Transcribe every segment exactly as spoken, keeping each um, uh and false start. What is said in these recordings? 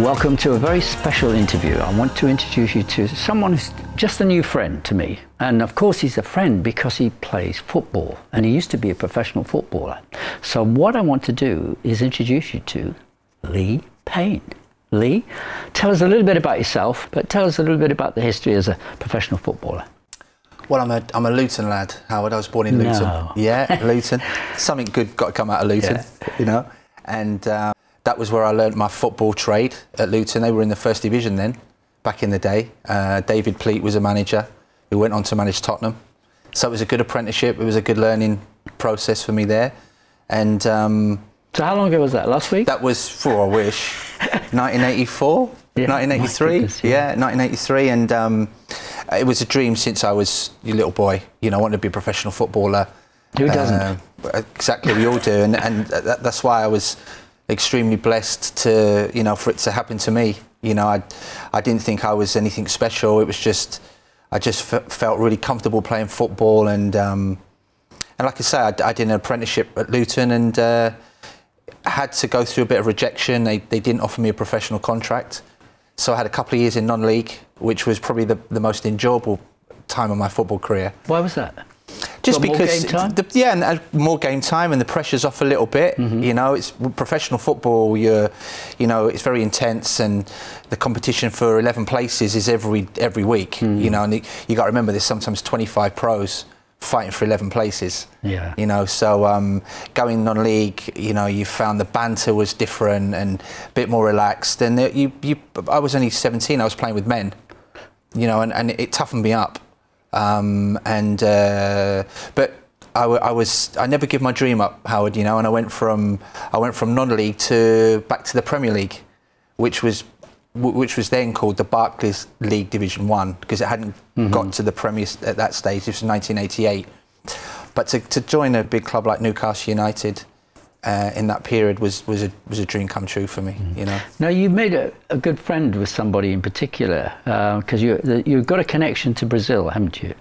Welcome to a very special interview. I want to introduce you to someone who's just a new friend to me. And of course he's a friend because he plays football and he used to be a professional footballer. So what I want to do is introduce you to Lee Payne. Lee, tell us a little bit about yourself, but tell us a little bit about the history as a professional footballer. Well, I'm a, I'm a Luton lad, Howard. I was born in Luton. No. Yeah, Luton. Something good got to come out of Luton, yeah. You know. And um, that was where I learnt my football trade at Luton. They were in the first division then, back in the day. Uh, David Pleat was a manager who went on to manage Tottenham. So it was a good apprenticeship. It was a good learning process for me there. And um, so how long ago was that? Last week? That was, for I wish, nineteen eighty-four? Yeah, nineteen eighty-three, goodness, yeah. yeah, nineteen eighty-three, and um, it was a dream since I was a little boy. You know, I wanted to be a professional footballer. Who doesn't? Uh, exactly, we all do, and, and that, that's why I was extremely blessed to, you know, for it to happen to me. You know, I, I didn't think I was anything special. It was just, I just f felt really comfortable playing football, and um, and like I say, I, I did an apprenticeship at Luton, and uh, had to go through a bit of rejection. They they didn't offer me a professional contract. So I had a couple of years in non-league, which was probably the, the most enjoyable time of my football career. Why was that? Just because, more game time? The, yeah, and, uh, more game time, and the pressure's off a little bit. Mm-hmm. You know, it's professional football. You're, you know, it's very intense, and the competition for eleven places is every every week. Mm-hmm. You know, and it, you got to remember there's sometimes twenty-five pros fighting for eleven places. Yeah. You know, so um, going non-league, you know, you found the banter was different and a bit more relaxed. And you, you, I was only seventeen. I was playing with men, you know, and, and it toughened me up. Um, and uh, but I, I was, I never give my dream up, Howard. You know, and I went from, I went from non-league to back to the Premier League, which was, which was then called the Barclays League Division One, because it hadn't mm-hmm. got to the Premier at that stage. It was nineteen eighty-eight. But to, to join a big club like Newcastle United uh, in that period was was a was a dream come true for me. Mm-hmm. You know. Now you made a, a good friend with somebody in particular because uh, you you've got a connection to Brazil, haven't you?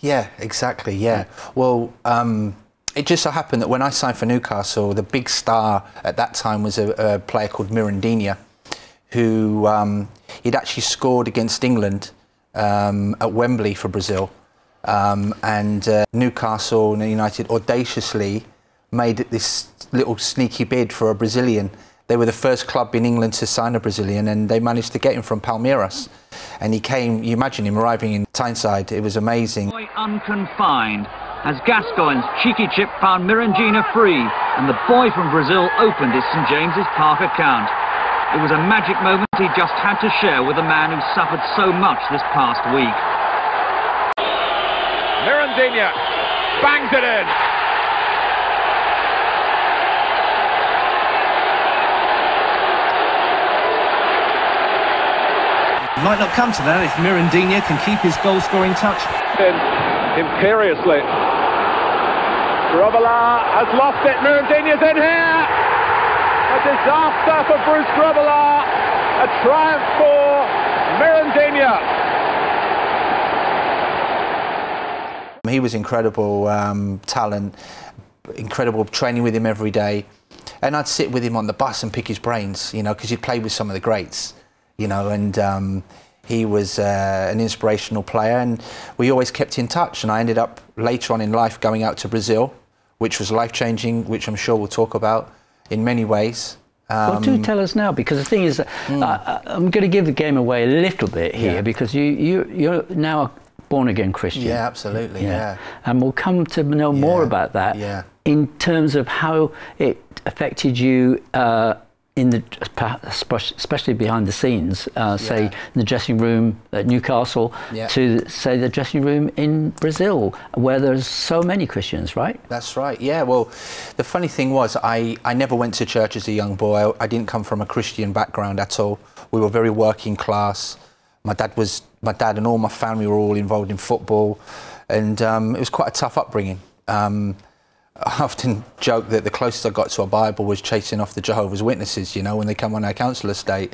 Yeah, exactly. Yeah. Well, um, it just so happened that when I signed for Newcastle, the big star at that time was a, a player called Mirandinha, who um, he'd actually scored against England um, at Wembley for Brazil. Um, and uh, Newcastle United audaciously made this little sneaky bid for a Brazilian. They were the first club in England to sign a Brazilian, and they managed to get him from Palmeiras. And he came, you imagine him arriving in Tyneside, it was amazing. Boy unconfined, as Gascoigne's cheeky chip found Mirandinha free, and the boy from Brazil opened his Saint James's Park account. It was a magic moment he just had to share with a man who suffered so much this past week. Mirandinha bangs it in. It might not come to that if Mirandinha can keep his goal-scoring touch. Imperiously. Grobbelaar has lost it. Mirandinha's in here. A disaster for Bruce Grobbelaar, a triumph for Mirandinha. He was incredible um, talent, incredible training with him every day. And I'd sit with him on the bus and pick his brains, you know, because he'd played with some of the greats, you know, and um, he was uh, an inspirational player. And we always kept in touch. And I ended up later on in life going out to Brazil, which was life-changing, which I'm sure we'll talk about. In many ways. Um, well, do tell us now, because the thing is, mm. I, I'm going to give the game away a little bit here, yeah. because you, you, you're now a born-again Christian. Yeah, absolutely, yeah. yeah. And we'll come to know yeah. more about that yeah. in terms of how it affected you, uh, in the, especially behind the scenes, uh, say yeah. in the dressing room at Newcastle, yeah. to say the dressing room in Brazil, where there's so many Christians, right? That's right, yeah. Well, the funny thing was, I, I never went to church as a young boy. I, I didn't come from a Christian background at all. We were very working class. My dad was, my dad and all my family were all involved in football, and um, it was quite a tough upbringing. Um, I often joke that the closest I got to a Bible was chasing off the Jehovah's Witnesses, you know, when they come on our council estate.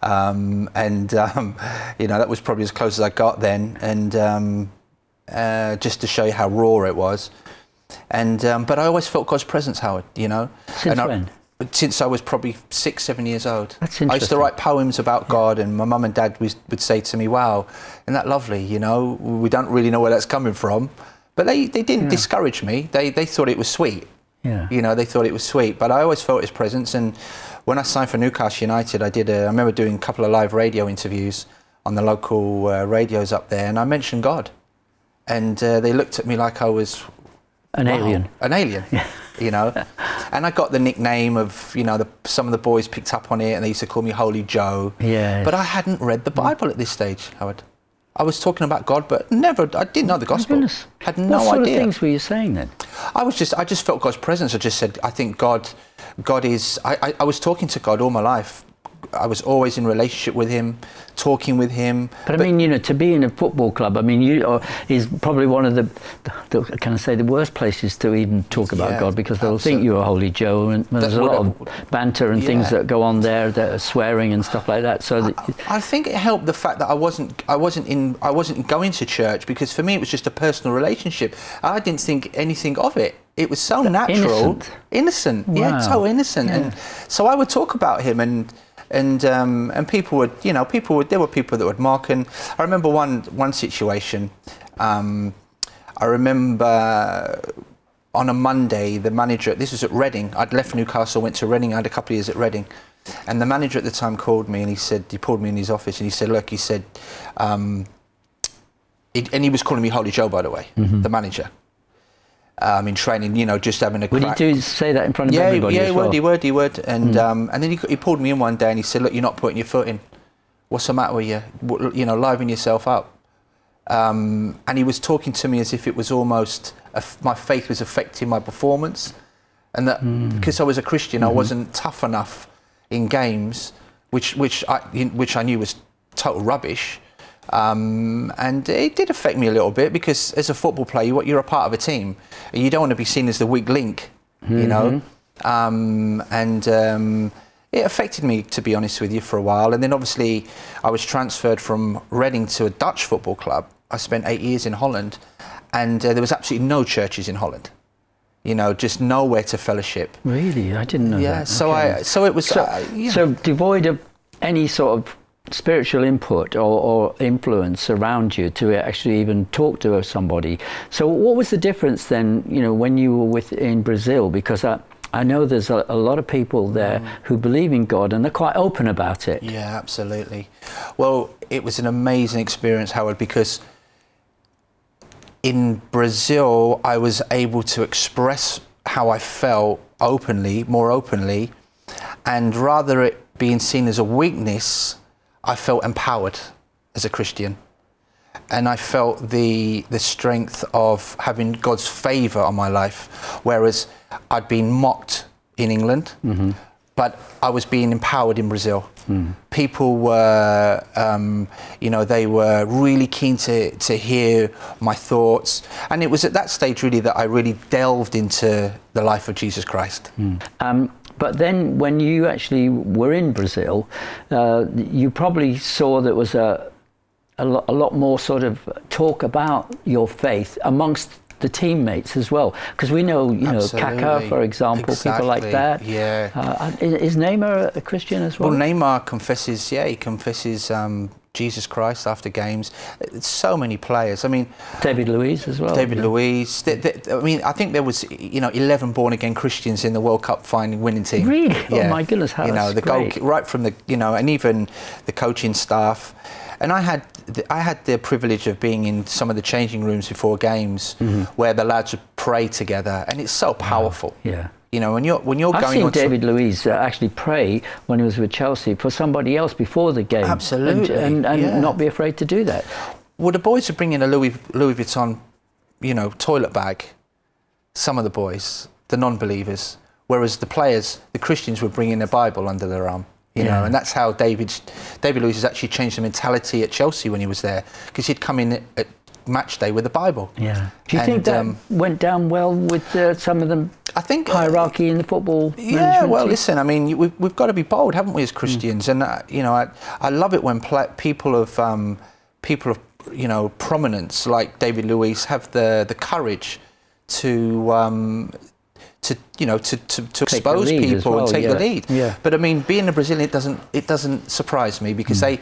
Um, and, um, you know, that was probably as close as I got then. And um, uh, just to show you how raw it was. And um, but I always felt God's presence, Howard, you know. Since and I, when? since I was probably six, seven years old. That's interesting. I used to write poems about yeah. God, and my mum and dad was, would say to me, wow, isn't that lovely, you know? We don't really know where that's coming from. But they, they didn't yeah. discourage me. They, they thought it was sweet. Yeah. You know, they thought it was sweet. But I always felt his presence. And when I signed for Newcastle United, I did a, I remember doing a couple of live radio interviews on the local uh, radios up there, and I mentioned God. And uh, they looked at me like I was... An wow, alien. An alien, yeah. you know. And I got the nickname of, you know, the, some of the boys picked up on it and they used to call me Holy Joe. Yeah. But I hadn't read the Bible at this stage, Howard. I was talking about God, but never, I didn't know the gospel. Oh my goodness. Had no idea. What sort idea. of things were you saying then? I was just, I just felt God's presence. I just said, I think God, God is, I, I, I was talking to God all my life. I was always in relationship with him, talking with him. But, but I mean, you know, to be in a football club, I mean, you are, is probably one of the, the, can I say, the worst places to even talk about yeah, God, because they'll absolutely. think you're a Holy Joe, and there's a lot of banter and yeah. things that go on there, that are swearing and stuff like that. So I, that, I think it helped the fact that I wasn't, I wasn't in, I wasn't going to church, because for me it was just a personal relationship. I didn't think anything of it. It was so natural, innocent, innocent. Wow. yeah, so innocent. Yeah. And so I would talk about him and. And um, and people would, you know, people would. There were people that would mock. And I remember one one situation. Um, I remember on a Monday, the manager. This was at Reading. I'd left Newcastle, went to Reading. I had a couple of years at Reading, and the manager at the time called me and he said he pulled me in his office and he said, look, he said, um, it, and he was calling me Holy Joe, by the way, mm-hmm. the manager. Um, in training, you know, just having a crack. Would he do say that in front of yeah, everybody? Yeah, he well? would, he would, he would. And, mm. um, and then he, he pulled me in one day and he said, look, you're not putting your foot in. What's the matter with you? You know, liven yourself up. Um, and he was talking to me as if it was almost, a, my faith was affecting my performance. And that mm. because I was a Christian, mm-hmm. I wasn't tough enough in games, which, which, I, which I knew was total rubbish. Um, and it did affect me a little bit, because as a football player, you're a part of a team. You don't want to be seen as the weak link, mm-hmm. you know. Um, and um, it affected me, to be honest with you, for a while. And then obviously I was transferred from Reading to a Dutch football club. I spent eight years in Holland, and uh, there was absolutely no churches in Holland. You know, just nowhere to fellowship. Really? I didn't know yeah, that. So okay. I, so it was... So, uh, yeah. so devoid of any sort of... spiritual input or, or influence around you to actually even talk to somebody. So what was the difference then, you know, when you were with in Brazil? Because I, I know there's a, a lot of people there mm. who believe in God and they're quite open about it. Yeah, absolutely. Well, it was an amazing experience, Howard, because in Brazil I was able to express how I felt openly, more openly, and rather it being seen as a weakness, I felt empowered as a Christian, and I felt the the strength of having God's favour on my life, whereas I'd been mocked in England, mm-hmm. but I was being empowered in Brazil. Mm. People were, um, you know, they were really keen to, to hear my thoughts, and it was at that stage really that I really delved into the life of Jesus Christ. Mm. Um, But then when you actually were in Brazil, uh, you probably saw there was a, a, lo a lot more sort of talk about your faith amongst the teammates as well. Because we know, you know, Kaká, for example, exactly. people like that. Yeah. Uh, is, is Neymar a Christian as well? Well, Neymar confesses, yeah, he confesses um, Jesus Christ after games. So many players. I mean... David Luiz as well. David yeah. Luiz. They, they, I mean, I think there was, you know, eleven born-again Christians in the World Cup final winning team. Really? Yeah. Oh, my goodness, how you know, the goal, right from the, you know, and even the coaching staff. And I had, the, I had the privilege of being in some of the changing rooms before games mm-hmm. where the lads would pray together. And it's so powerful. Wow. Yeah. You know, when you're, when you're I've going on... I've seen David Luiz uh, actually pray when he was with Chelsea for somebody else before the game. Absolutely. And, and, and yeah. not be afraid to do that. Well, the boys would bring in a Louis, Louis Vuitton, you know, toilet bag. Some of the boys, the non-believers. Whereas the players, the Christians, would bring in a Bible under their arm. You yeah. know, and that's how David, David Luiz has actually changed the mentality at Chelsea when he was there. Because he'd come in at match day with the Bible. Yeah. Do you and, think that um, went down well with uh, some of them? I think hierarchy uh, in the football. Yeah. Well, team? listen. I mean, we've we've got to be bold, haven't we, as Christians? Mm. And uh, you know, I I love it when pla people of um, people of you know prominence like David Luiz have the the courage to um, to you know to to, to expose people well, and take yeah. the lead. Yeah. But I mean, being a Brazilian, it doesn't it doesn't surprise me because mm. they,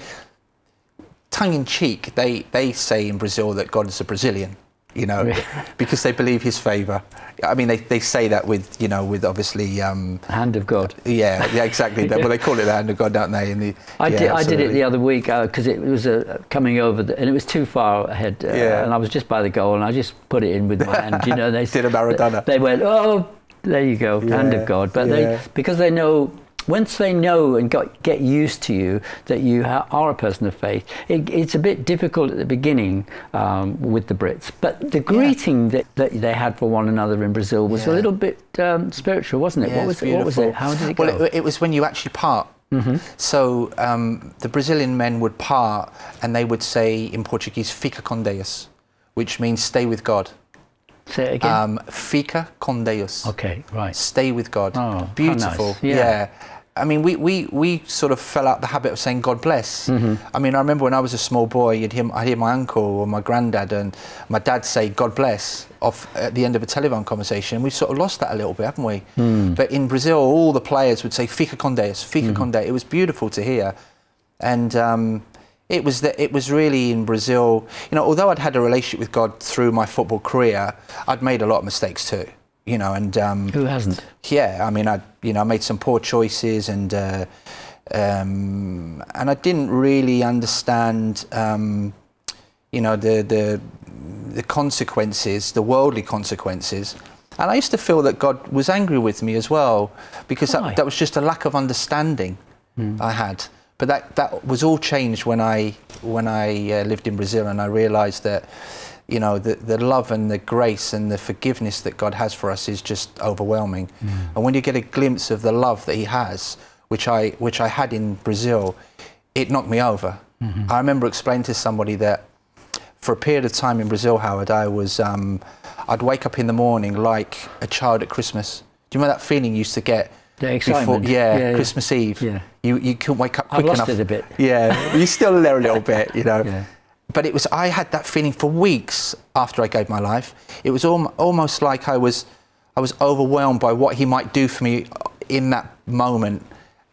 tongue in cheek, they they say in Brazil that God is a Brazilian. You know, because they believe his favour. I mean, they, they say that with, you know, with obviously... Um, hand of God. Yeah, yeah, exactly. Well, they call it the hand of God, don't they? And the, I, yeah, did, I did it the other week because uh, it was uh, coming over the, and it was too far ahead. Uh, yeah. And I was just by the goal and I just put it in with my hand, you know. They did a Maradona. They went, oh, there you go, yeah, hand of God. But yeah. they, because they know... Once they know and got, get used to you, that you ha are a person of faith, it, it's a bit difficult at the beginning um, with the Brits. But the greeting yeah. that, that they had for one another in Brazil was yeah. a little bit um, spiritual, wasn't it? Yeah, what, was it what was it? How did it well, go? Well, it, it was when you actually part. Mm-hmm. So um, the Brazilian men would part and they would say in Portuguese, Fica con Deus, which means stay with God. Say it again. Um, Fica con Deus. Okay, right. Stay with God. Oh, beautiful. Nice. Yeah. yeah. I mean, we, we, we sort of fell out the habit of saying God bless. Mm-hmm. I mean, I remember when I was a small boy, you'd hear, I'd hear my uncle or my granddad and my dad say God bless off at the end of a telephone conversation. We've sort of lost that a little bit, haven't we? Mm. But in Brazil, all the players would say Fica con Deus, Fica mm-hmm. con Deus. It was beautiful to hear. And um, it, was the, it was really in Brazil, you know, although I'd had a relationship with God through my football career, I'd made a lot of mistakes too. You know, and um, who hasn't? Yeah, I mean, I you know I made some poor choices, and uh, um, and I didn't really understand, um, you know, the the the consequences, the worldly consequences, and I used to feel that God was angry with me as well because that, that was just a lack of understanding mm. I had. But that that was all changed when I when I uh, lived in Brazil, and I realised that. You know, the, the love and the grace and the forgiveness that God has for us is just overwhelming. Mm. And when you get a glimpse of the love that he has, which I, which I had in Brazil, it knocked me over. Mm-hmm. I remember explaining to somebody that for a period of time in Brazil, Howard, I was, um, I'd wake up in the morning like a child at Christmas. Do you remember that feeling you used to get? The excitement. Before, yeah, yeah, Christmas yeah. Eve. Yeah. You, you couldn't wake up quick enough. I lost enough. it a bit. Yeah, you're still there a little bit, you know. Yeah. But it was, I had that feeling for weeks after I gave my life. It was al almost like I was, I was overwhelmed by what he might do for me in that moment.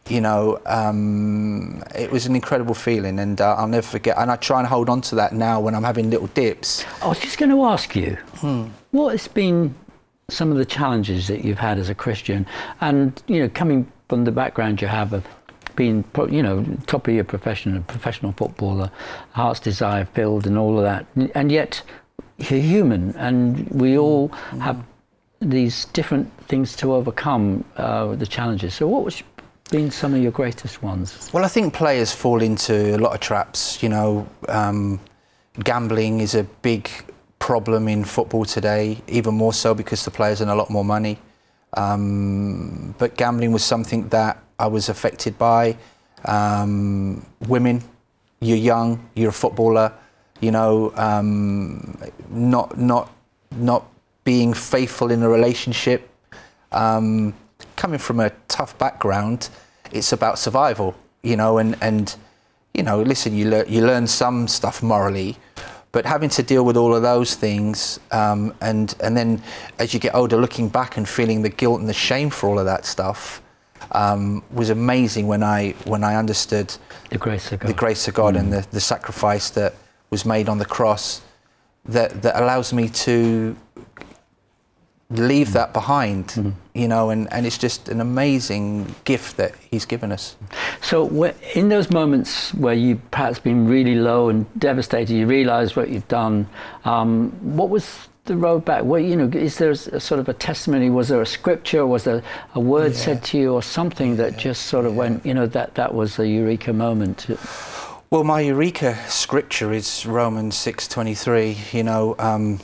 You know, um, it was an incredible feeling and uh, I'll never forget. And I try and hold on to that now when I'm having little dips. I was just going to ask you, hmm. what has been some of the challenges that you've had as a Christian? And, you know, coming from the background you have of being, you know, top of your profession, a professional footballer, heart's desire filled and all of that. And yet you're human and we all mm-hmm. have these different things to overcome, uh, the challenges. So what was been some of your greatest ones? Well, I think players fall into a lot of traps, you know. Um, gambling is a big problem in football today, even more so because the players earn a lot more money. Um, but gambling was something that I was affected by. Um, women, you're young, you're a footballer, you know, um, not not not being faithful in a relationship. Um, coming from a tough background, it's about survival, you know, and and you know, listen, you learn you learn some stuff morally, but having to deal with all of those things, um, and and then as you get older, looking back and feeling the guilt and the shame for all of that stuff. Um, was amazing when I when I understood the grace of God, the grace of God mm. and the, the sacrifice that was made on the cross that, that allows me to leave mm. that behind, mm. you know, and, and it's just an amazing gift that he's given us. So in those moments where you've perhaps been really low and devastated, you realise what you've done, um, what was the road back? Well, you know, is there a sort of a testimony? Was there a scripture? Was there a word yeah. said to you or something that yeah. just sort of yeah. went, you know, that, that was the eureka moment? Well, my eureka scripture is Romans six twenty-three, you know, um,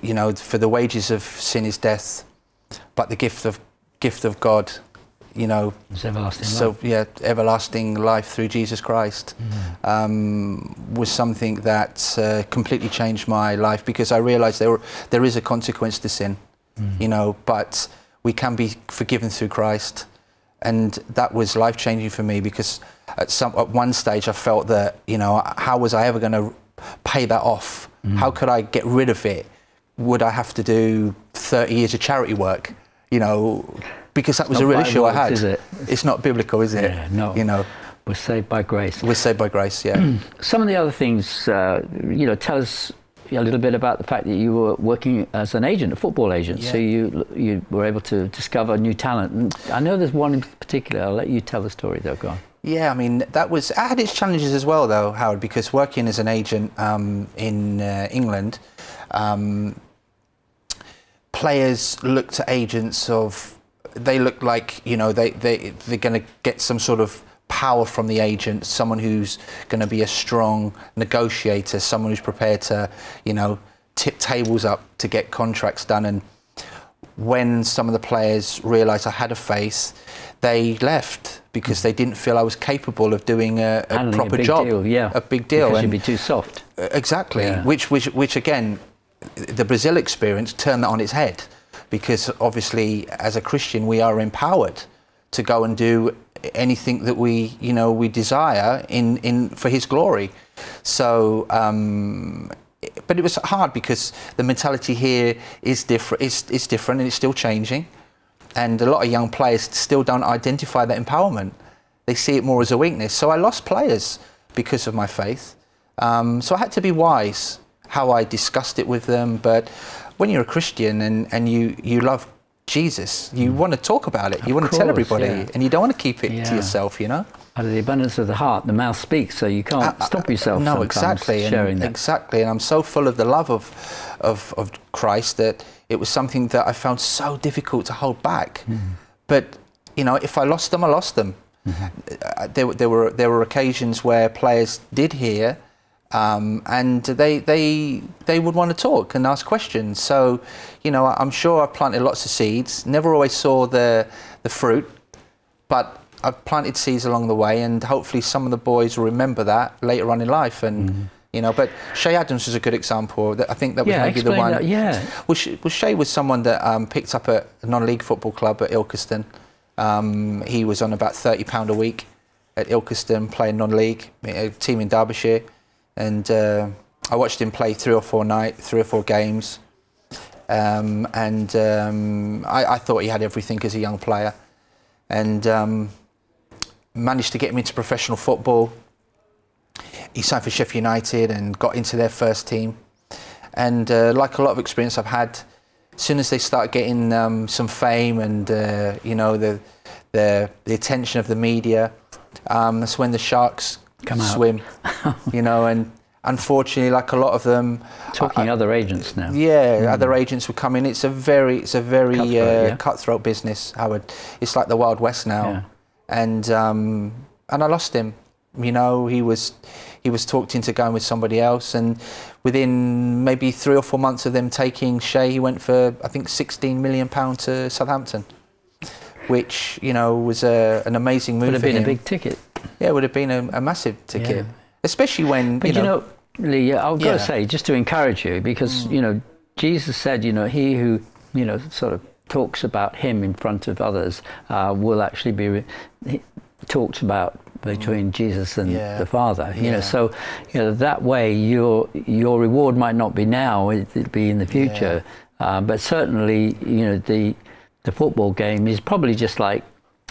you know, for the wages of sin is death, but the gift of, gift of God, you know, it's everlasting so, life. yeah, everlasting life through Jesus Christ mm. um, was something that uh, completely changed my life because I realised there were, there is a consequence to sin, mm. you know, but we can be forgiven through Christ, and that was life changing for me because at some at one stage I felt that, you know, how was I ever going to pay that off? Mm. How could I get rid of it? would I have to do thirty years of charity work? You know, because that was a real issue I had. Is it? It's not biblical, is it? Yeah, no. You know, we're saved by grace. We're saved by grace, yeah. Some of the other things, uh, you know, tell us a little bit about the fact that you were working as an agent, a football agent, yeah. so you you were able to discover new talent. And I know there's one in particular. I'll let you tell the story, though. Go on. Yeah, I mean, that was, I had its challenges as well, though, Howard, because working as an agent um, in uh, England, um, players look to agents of, they look like, you know, they, they, they're going to get some sort of power from the agent, someone who's going to be a strong negotiator, someone who's prepared to, you know, tip tables up to get contracts done. And when some of the players realised I had a face, they left because they didn't feel I was capable of doing a, a proper a big job, deal, yeah. a big deal. Because you'd be too soft. Exactly, yeah. which, which, which again, the Brazil experience turned that on its head, because obviously as a Christian we are empowered to go and do anything that we, you know, we desire in, in for His glory. So, um, but it was hard because the mentality here is different. It's, it's different, and it's still changing. And a lot of young players still don't identify that empowerment. They see it more as a weakness. So I lost players because of my faith. Um, so I had to be wise how I discussed it with them. But when you're a Christian and, and you, you love Jesus, you mm. want to talk about it. You of want course, to tell everybody, yeah. and you don't want to keep it yeah. to yourself, you know? Out of the abundance of the heart, the mouth speaks, so you can't I, I, stop yourself no, exactly, sharing and, that. Exactly, and I'm so full of the love of, of, of Christ that it was something that I found so difficult to hold back. Mm. But, you know, if I lost them, I lost them. Mm-hmm. there, there, were, there were occasions where players did hear um, and they, they, they would want to talk and ask questions. So, you know, I'm sure I've planted lots of seeds, never always saw the, the fruit, but I've planted seeds along the way, and hopefully some of the boys will remember that later on in life. And mm. you know, but Shay Adams is a good example. That I think that was yeah, maybe the one. That, yeah. Well, Shay, well, Shay was someone that um, picked up at a non-league football club at Ilkeston. Um, he was on about thirty pound a week at Ilkeston, playing non-league, a team in Derbyshire, and uh, I watched him play three or four night, three or four games, um, and um, I, I thought he had everything as a young player, and. Um, managed to get him into professional football. He signed for Sheffield United and got into their first team. And uh, like a lot of experience I've had, as soon as they start getting um, some fame and uh, you know the, the the attention of the media, um, that's when the sharks come swim. Out. You know, and unfortunately, like a lot of them, talking I, other agents now. Yeah, mm. other agents would come in. It's a very it's a very cutthroat, uh, yeah. cutthroat business, Howard. It's like the Wild West now. Yeah. And um, and I lost him. You know, he was he was talked into going with somebody else, and within maybe three or four months of them taking Shay, he went for I think sixteen million pounds to Southampton, which you know was a, an amazing move. Would have been for him. A big ticket. Yeah, it would have been a, a massive ticket, yeah. especially when. But you know, you know Lee, I've got to say, just to encourage you, because mm. you know Jesus said, you know, he who you know sort of. talks about him in front of others uh, will actually be re talked about between mm. Jesus and yeah. the Father. You yeah. know, so you know that way your your reward might not be now; it'd be in the future. Yeah. Uh, but certainly, you know, the the football game is probably just like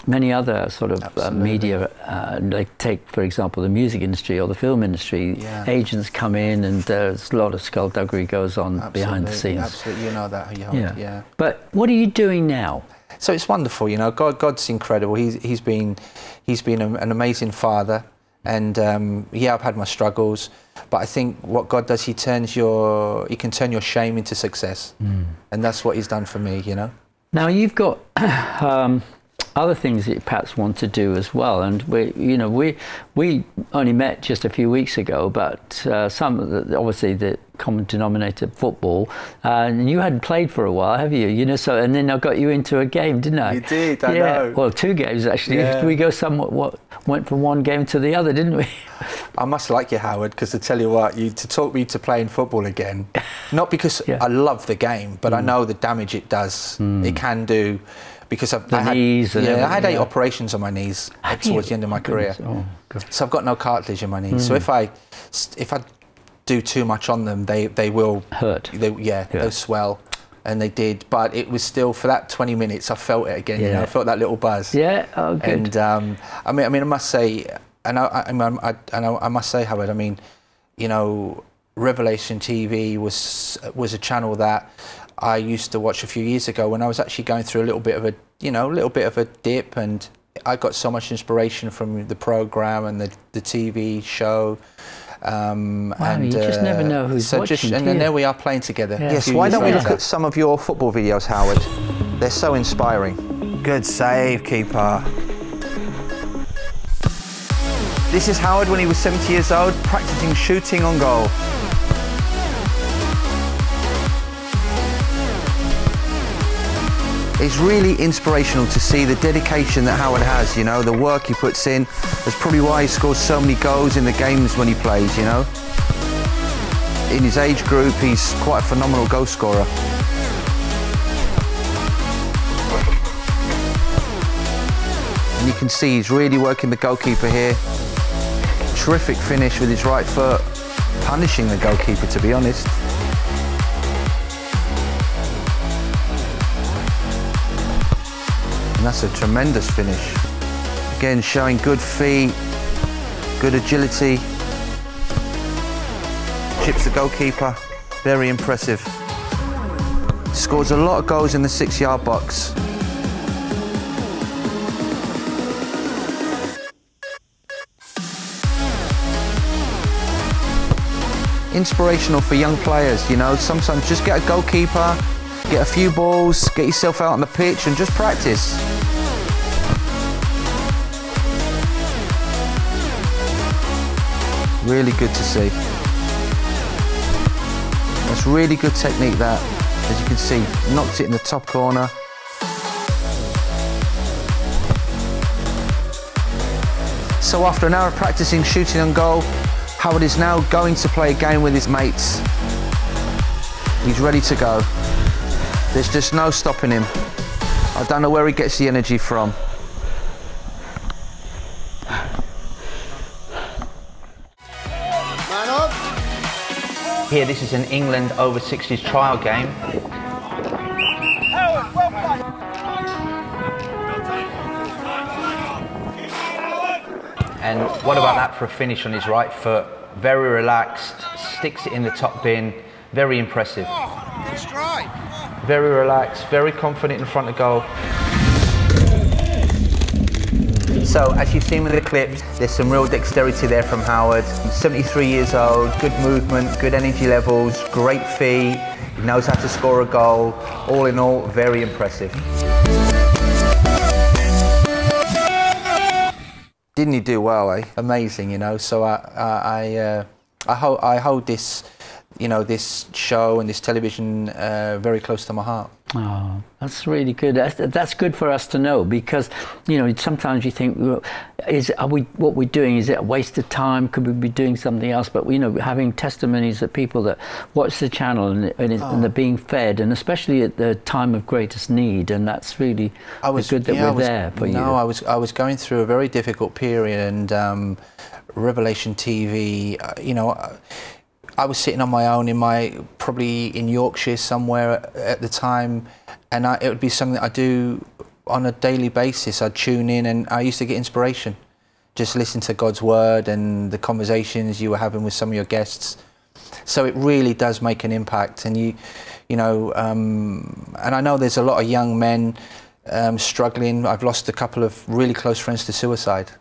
many other sort of uh, media. Uh, like take for example the music industry or the film industry. Yeah. Agents come in, and there's a lot of skullduggery goes on absolutely. behind the scenes. Absolutely, you know that. Yeah. Yeah. yeah. But what are you doing now? So it's wonderful, you know. God, God's incredible. He's he's been he's been a, an amazing father, and um, yeah, I've had my struggles, but I think what God does, He turns your He can turn your shame into success, mm. and that's what He's done for me, you know. Now you've got. um, Other things that you perhaps want to do as well, and we, you know, we we only met just a few weeks ago, but uh, some of the, obviously the common denominator football, uh, and you hadn't played for a while, have you? You know, so and then I got you into a game, didn't I? You did, I yeah. know. Well, two games actually. Yeah. We go somewhat what went from one game to the other, didn't we? I must like you, Howard, because to tell you what, you to talk me to playing football again, not because yeah. I love the game, but mm. I know the damage it does. Mm. It can do. Because I've I had, knees and yeah, I had eight yeah. operations on my knees Have towards you? the end of my career, oh, so I've got no cartilage in my knees. Mm. So if I, if I do too much on them, they they will hurt. They, yeah, yeah, they'll swell, and they did. But it was still, for that twenty minutes, I felt it again. Yeah. You know, I felt that little buzz. Yeah, oh, good. And um, I mean, I mean, I must say, and I, I, mean, I, and I, I must say, Howard, I mean, you know, Revelation T V was was a channel that I used to watch a few years ago when I was actually going through a little bit of a, you know, a little bit of a dip, and I got so much inspiration from the program and the the T V show. Um, wow, and, you just uh, never know who's so watching. Just, and then there we are playing together. Yeah. Yes, why don't we look at some of your football videos, Howard? They're so inspiring. Good save, keeper. This is Howard when he was seventy years old, practicing shooting on goal. It's really inspirational to see the dedication that Howard has, you know, the work he puts in. That's probably why he scores so many goals in the games when he plays, you know. In his age group, he's quite a phenomenal goal scorer. And you can see he's really working the goalkeeper here. Terrific finish with his right foot, punishing the goalkeeper, to be honest. And that's a tremendous finish. Again, showing good feet, good agility. Chips the goalkeeper, very impressive. Scores a lot of goals in the six-yard box. Inspirational for young players, you know, sometimes just get a goalkeeper, get a few balls, get yourself out on the pitch and just practice. Really good to see. That's really good technique that, as you can see, knocked it in the top corner. So after an hour of practicing shooting on goal, Howard is now going to play a game with his mates. He's ready to go. There's just no stopping him. I don't know where he gets the energy from. Man up. Here, this is an England over sixties trial game. And what about that for a finish on his right foot? Very relaxed, sticks it in the top bin. Very impressive. Good strike. Very relaxed, very confident in front of goal. So, as you've seen with the clips, there's some real dexterity there from Howard. He's seventy-three years old, good movement, good energy levels, great feet, he knows how to score a goal. All in all, very impressive. Didn't he do well, eh? Amazing, you know. So I, I, I, uh, I, ho I hold this. you know, this show and this television uh, very close to my heart. Oh, that's really good. That's, that's good for us to know, because, you know, sometimes you think, well, is, are we, what we're doing, is it a waste of time? Could we be doing something else? But, you know, having testimonies of people that watch the channel and, and, it, oh. and they're being fed, and especially at the time of greatest need, and that's really I was, good that yeah, we're was, there for no, you. No, I was, I was going through a very difficult period, and um, Revelation T V, uh, you know, uh, I was sitting on my own in my, probably in Yorkshire somewhere at the time, and I, it would be something that I do on a daily basis. I'd tune in and I used to get inspiration. Just listen to God's word and the conversations you were having with some of your guests. So it really does make an impact. And you, you know, um, and I know there's a lot of young men um, struggling. I've lost a couple of really close friends to suicide.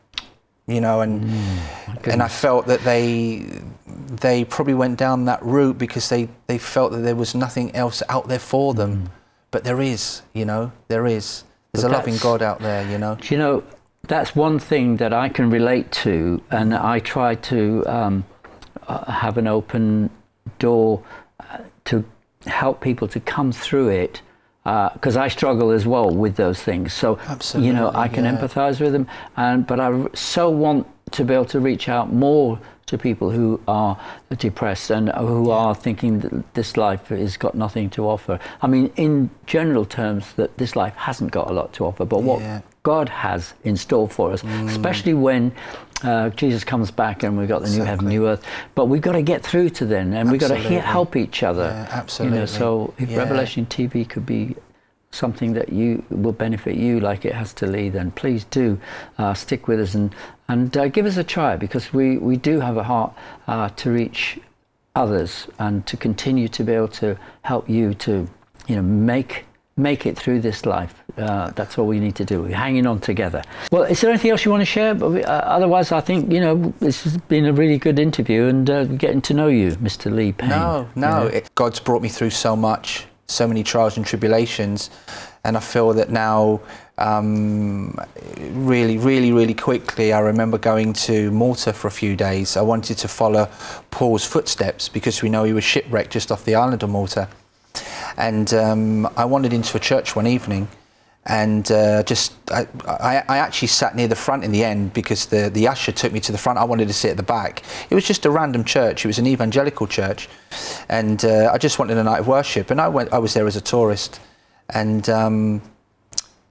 You know, and mm, and I felt that they they probably went down that route because they they felt that there was nothing else out there for them, mm. but there is, you know, there is. There's but a loving God out there, you know. You know, that's one thing that I can relate to, and I try to um, uh, have an open door uh, to help people to come through it. Because uh, I struggle as well with those things, so Absolutely, you know I can yeah. empathise with them. And but I so want to be able to reach out more to people who are depressed and who yeah. are thinking that this life has got nothing to offer. I mean, in general terms, that this life hasn't got a lot to offer. But what yeah. God has in store for us, mm. especially when Uh, Jesus comes back and we've got the new exactly. heaven, new earth. But we've got to get through to then, and absolutely. we've got to help each other. Yeah, absolutely. You know, so if yeah. Revelation T V could be something that you will benefit you like it has to Lee, then please do uh, stick with us and, and uh, give us a try, because we, we do have a heart uh, to reach others and to continue to be able to help you to, you know, make Make it through this life. Uh, that's all we need to do. We're hanging on together. Well, is there anything else you want to share? But uh, otherwise, I think, you know, this has been a really good interview and uh, getting to know you, Mister Lee Payne. No, no. You know? It, God's brought me through so much, so many trials and tribulations, and I feel that now, um, really, really, really quickly, I remember going to Malta for a few days. I wanted to follow Paul's footsteps because we know he was shipwrecked just off the island of Malta. And um, I wandered into a church one evening, and uh, just I, I, I actually sat near the front in the end because the, the usher took me to the front. I wanted to sit at the back. It was just a random church. It was an evangelical church, and uh, I just wanted a night of worship. And I went. I was there as a tourist, and um,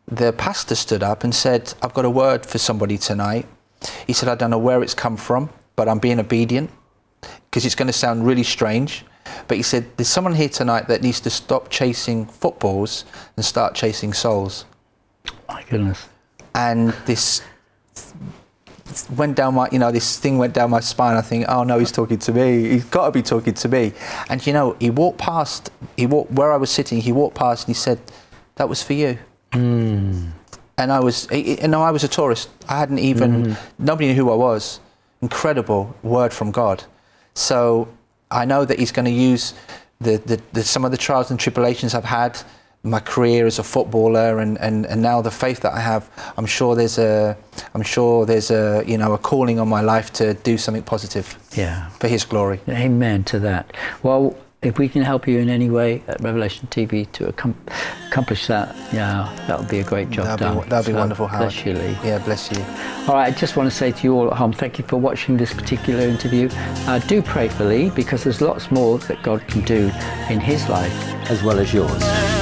the pastor stood up and said, "I've got a word for somebody tonight." He said, "I don't know where it's come from, but I'm being obedient because it's going to sound really strange." But he said, there's someone here tonight that needs to stop chasing footballs and start chasing souls. My goodness. And this went down my, you know, this thing went down my spine. I think, oh no, he's talking to me. He's got to be talking to me. And you know, he walked past, he walked where I was sitting, he walked past and he said, that was for you. Mm. And I was, you know, I was a tourist. I hadn't even, mm. nobody knew who I was. Incredible word from God. So I know that he's going to use the, the, the, some of the trials and tribulations I've had, my career as a footballer, and, and, and now the faith that I have. I'm sure there's a, I'm sure there's a, you know, a calling on my life to do something positive. Yeah. For his glory. Amen to that. Well, if we can help you in any way at Revelation T V to accom accomplish that, yeah, that would be a great job that'd done. Be, that'd so be wonderful, Howard. Bless you, Lee. Yeah, bless you. All right, I just want to say to you all at home, thank you for watching this particular interview. Uh, do pray for Lee, because there's lots more that God can do in his life as well as yours.